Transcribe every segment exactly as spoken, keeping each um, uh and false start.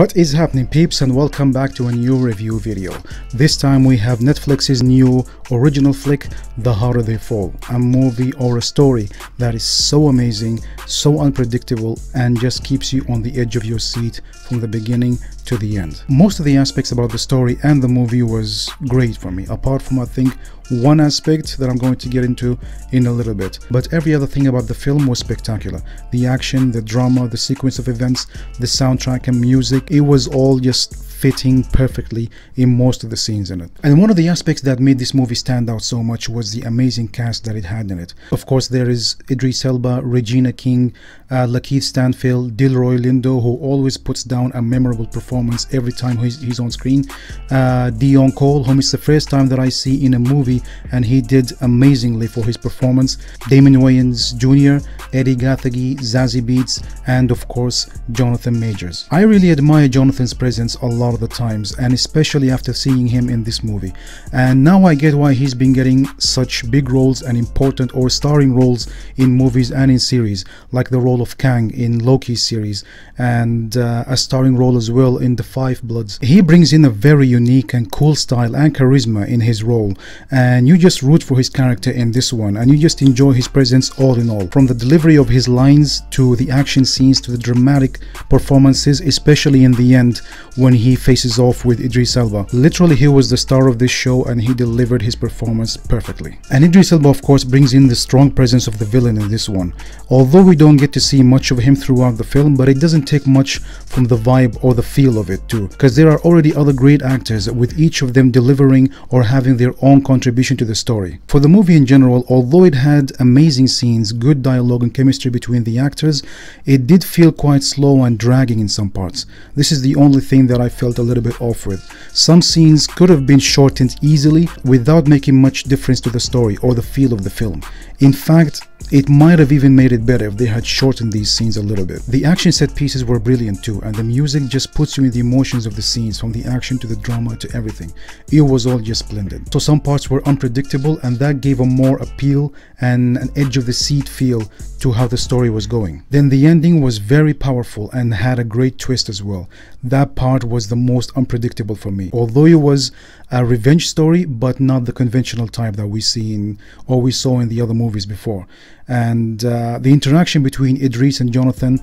What is happening, peeps, and welcome back to a new review video. This time we have Netflix's new original flick, The Harder They Fall, a movie or a story that is so amazing, so unpredictable, and just keeps you on the edge of your seat from the beginning to the end. Most of the aspects about the story and the movie was great for me, apart from I think one aspect that I'm going to get into in a little bit. But every other thing about the film was spectacular. The action, the drama, the sequence of events, the soundtrack and music, it was all just fitting perfectly in most of the scenes in it. And one of the aspects that made this movie stand out so much was the amazing cast that it had in it. Of course, there is Idris Elba, Regina King, uh, Lakeith Stanfield, Delroy Lindo, who always puts down a memorable performance every time he's, he's on screen. Uh, Deon Cole, whom is the first time that I see in a movie, and he did amazingly for his performance. Damon Wayans Junior, Eddie Gathegi, Zazie Beetz, and of course, Jonathan Majors. I really admire Jonathan's presence a lot of the times, and especially after seeing him in this movie, and now I get why he's been getting such big roles and important or starring roles in movies and in series, like the role of Kang in Loki's series, and uh, a starring role as well in The Five Bloods. He brings in a very unique and cool style and charisma in his role, and you just root for his character in this one, and you just enjoy his presence all in all, from the delivery of his lines to the action scenes to the dramatic performances, especially in the end when he faces off with Idris Elba. Literally, he was the star of this show and he delivered his performance perfectly. And Idris Elba, of course, brings in the strong presence of the villain in this one. Although we don't get to see much of him throughout the film, but it doesn't take much from the vibe or the feel of it too, because there are already other great actors, with each of them delivering or having their own contribution to the story. For the movie in general, although it had amazing scenes, good dialogue and chemistry between the actors, it did feel quite slow and dragging in some parts. This is the only thing that I felt a little bit off with. Some scenes could have been shortened easily without making much difference to the story or the feel of the film. In fact, it might have even made it better if they had shortened these scenes a little bit. The action set pieces were brilliant too, and the music just puts you in the emotions of the scenes, from the action to the drama to everything. It was all just splendid. So some parts were unpredictable, and that gave a more appeal and an edge of the seat feel to how the story was going. Then the ending was very powerful and had a great twist as well. That part was the most unpredictable for me. Although it was a revenge story, but not the conventional type that we see in or we saw in the other movies before. And uh, the interaction between Idris and Jonathan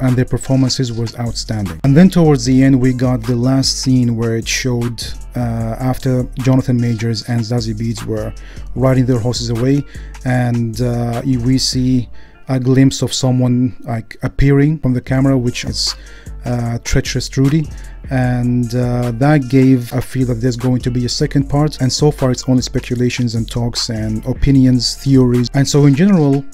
and their performances was outstanding. And then towards the end, we got the last scene where it showed uh, after Jonathan Majors and Zazie Beetz were riding their horses away, and uh, we see a glimpse of someone like appearing from the camera, which is uh, treacherous Trudy, and uh, that gave a feel that there's going to be a second part. And so far, it's only speculations and talks and opinions, theories. And so in general,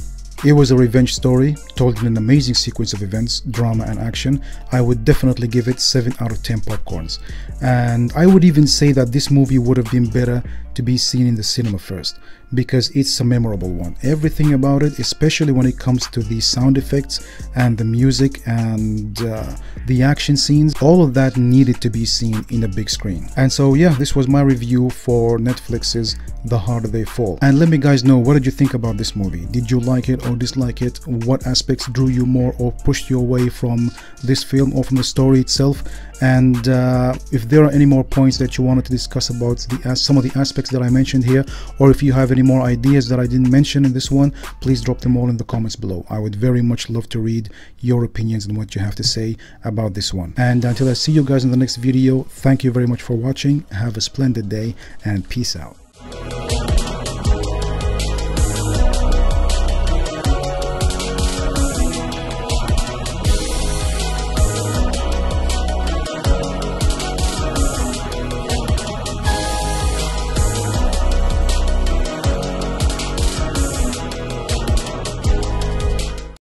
it was a revenge story told in an amazing sequence of events, drama and action. I would definitely give it seven out of ten popcorns, and I would even say that this movie would have been better to be seen in the cinema first, because it's a memorable one. Everything about it, especially when it comes to the sound effects and the music and uh, the action scenes, all of that needed to be seen in a big screen. And so yeah, this was my review for Netflix's The Harder They Fall. And let me guys know, what did you think about this movie? Did you like it or dislike it? What aspects drew you more or pushed you away from this film or from the story itself? And uh, if there are any more points that you wanted to discuss about the, uh, some of the aspects that I mentioned here, or if you have any more ideas that I didn't mention in this one, please drop them all in the comments below. I would very much love to read your opinions and what you have to say about this one. And until I see you guys in the next video, thank you very much for watching. Have a splendid day, and peace out.